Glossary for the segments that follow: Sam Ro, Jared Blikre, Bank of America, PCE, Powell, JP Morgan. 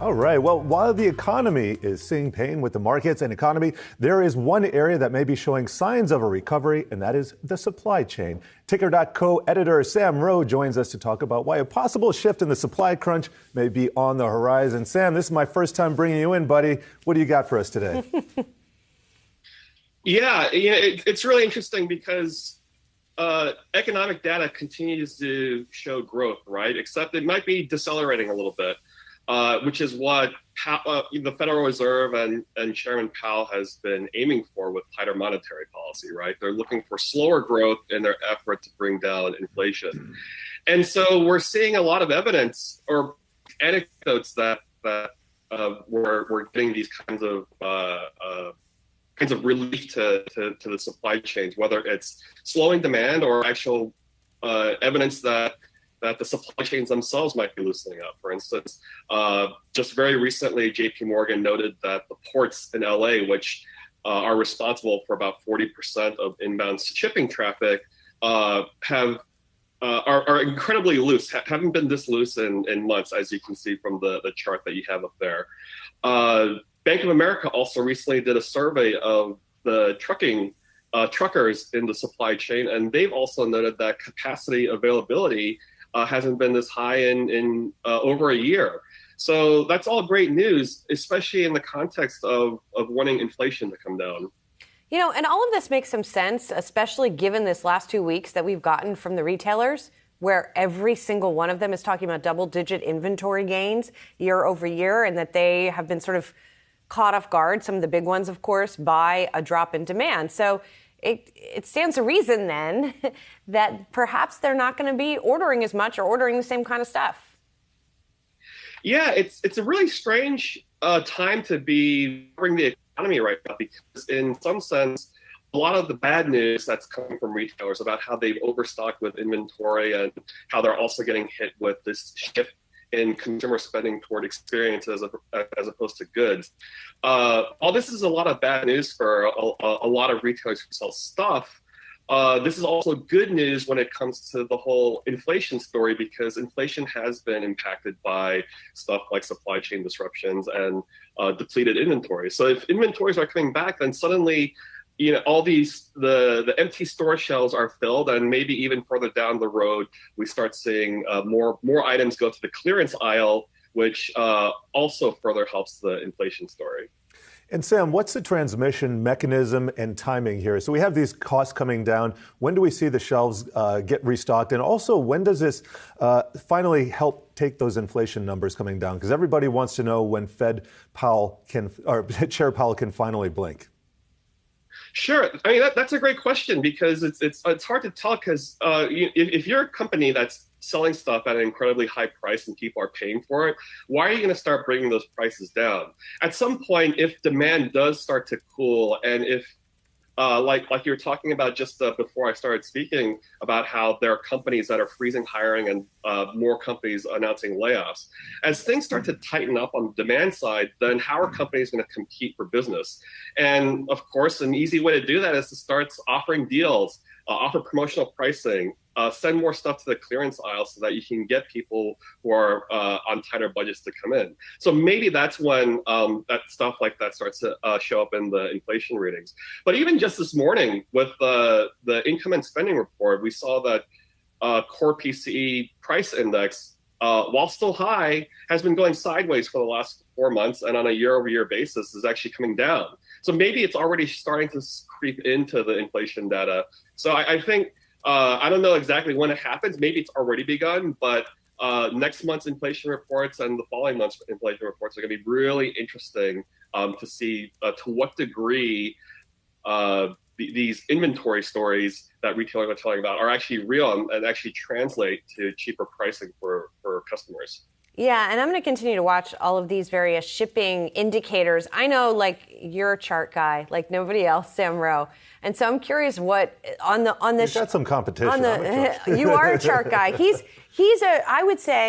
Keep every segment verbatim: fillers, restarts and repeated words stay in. All right. Well, while the economy is seeing pain with the markets and economy, there is one area that may be showing signs of a recovery, and that is the supply chain. Ticker dot co editor Sam Ro joins us to talk about why a possible shift in the supply crunch may be on the horizon. Sam, this is my first time bringing you in, buddy. What do you got for us today? yeah, yeah it, it's really interesting because uh, economic data continues to show growth, right? Except it might be decelerating a little bit. Uh, which is what Powell, uh, the Federal Reserve and, and Chairman Powell has been aiming for with tighter monetary policy, right? They're looking for slower growth in their effort to bring down inflation. And so we're seeing a lot of evidence or anecdotes that, that uh, we're, we're getting these kinds of uh, uh, kinds of relief to, to, to the supply chains, whether it's slowing demand or actual uh, evidence that that the supply chains themselves might be loosening up. For instance, uh, just very recently, J P Morgan noted that the ports in L A, which uh, are responsible for about forty percent of inbound shipping traffic, uh, have uh, are, are incredibly loose, ha- haven't been this loose in, in months, as you can see from the, the chart that you have up there. Uh, Bank of America also recently did a survey of the trucking uh, truckers in the supply chain, and they've also noted that capacity availability Uh, hasn't been this high in, in uh, over a year. So that's all great news, especially in the context of, of wanting inflation to come down. You know, and all of this makes some sense, especially given this last two weeks that we've gotten from the retailers, where every single one of them is talking about double-digit inventory gains year over year, and that they have been sort of caught off guard, some of the big ones, of course, by a drop in demand. So It, it stands to reason, then, that perhaps they're not going to be ordering as much or ordering the same kind of stuff. Yeah, it's it's a really strange uh, time to be covering the economy right now, because in some sense, a lot of the bad news that's coming from retailers about how they've overstocked with inventory and how they're also getting hit with this shift in consumer spending toward experiences as opposed to goods. Uh, all this is a lot of bad news for a, a, a lot of retailers who sell stuff. Uh, this is also good news when it comes to the whole inflation story, because inflation has been impacted by stuff like supply chain disruptions and uh, depleted inventory. So if inventories are coming back, then suddenly, you know, all these, the, the empty store shelves are filled, and maybe even further down the road, we start seeing uh, more, more items go to the clearance aisle, which uh, also further helps the inflation story. And Sam, what's the transmission mechanism and timing here? So we have these costs coming down. When do we see the shelves uh, get restocked? And also, when does this uh, finally help take those inflation numbers coming down? Because everybody wants to know when Fed Powell can, or Chair Powell can finally blink. Sure. I mean, that, that's a great question, because it's it's it's hard to tell, because uh, you, if, if you're a company that's selling stuff at an incredibly high price and people are paying for it, why are you going to start bringing those prices down? At some point, if demand does start to cool, and if uh, like like you were talking about just uh, before I started speaking about how there are companies that are freezing hiring and uh, more companies announcing layoffs, as things start to tighten up on the demand side, then how are companies going to compete for business? And of course, an easy way to do that is to start offering deals, uh, offer promotional pricing, uh, send more stuff to the clearance aisle so that you can get people who are uh, on tighter budgets to come in. So maybe that's when um, that stuff like that starts to uh, show up in the inflation readings. But even just this morning with uh, the income and spending report, we saw that Uh, core P C E price index, uh, while still high, has been going sideways for the last four months, and on a year-over-year basis is actually coming down. So maybe it's already starting to creep into the inflation data. So I, I think, uh, I don't know exactly when it happens. Maybe it's already begun, but uh, next month's inflation reports and the following month's inflation reports are going to be really interesting um, to see uh, to what degree uh, these inventory stories that retailers are telling about are actually real and actually translate to cheaper pricing for, for customers. Yeah, and I'm going to continue to watch all of these various shipping indicators. I know, like, you're a chart guy, like nobody else, Sam Ro. And so I'm curious what on the on this. You've got some competition. On the, you are a chart guy. He's he's a I would say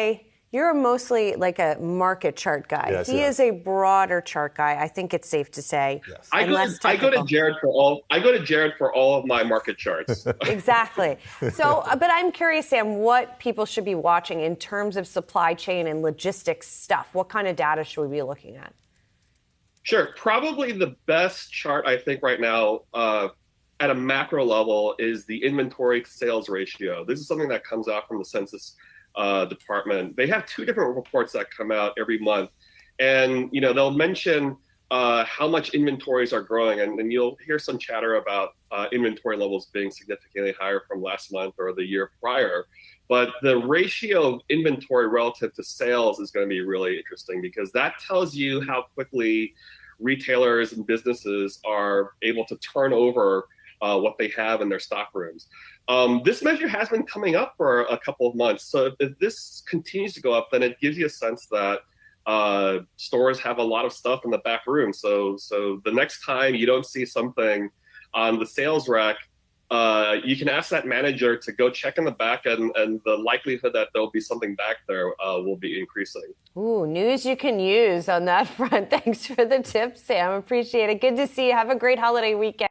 You're mostly like a market chart guy. Yes, he yeah. is a broader chart guy. I think it's safe to say. Yes. I, go to, I go to Jared for all. I go to Jared for all of my market charts. Exactly. So, but I'm curious, Sam, what people should be watching in terms of supply chain and logistics stuff. What kind of data should we be looking at? Sure. Probably the best chart I think right now uh, at a macro level is the inventory to sales ratio. This is something that comes out from the Census Uh, department. They have two different reports that come out every month, and you know they'll mention uh, how much inventories are growing, and, and you'll hear some chatter about uh, inventory levels being significantly higher from last month or the year prior. But the ratio of inventory relative to sales is going to be really interesting, because that tells you how quickly retailers and businesses are able to turn over Uh, what they have in their stock rooms. Um, this measure has been coming up for a couple of months. So if, if this continues to go up, then it gives you a sense that uh, stores have a lot of stuff in the back room. So, so the next time you don't see something on the sales rack, uh, you can ask that manager to go check in the back, and, and the likelihood that there'll be something back there uh, will be increasing. Ooh, news you can use on that front. Thanks for the tip, Sam. Appreciate it. Good to see you. Have a great holiday weekend.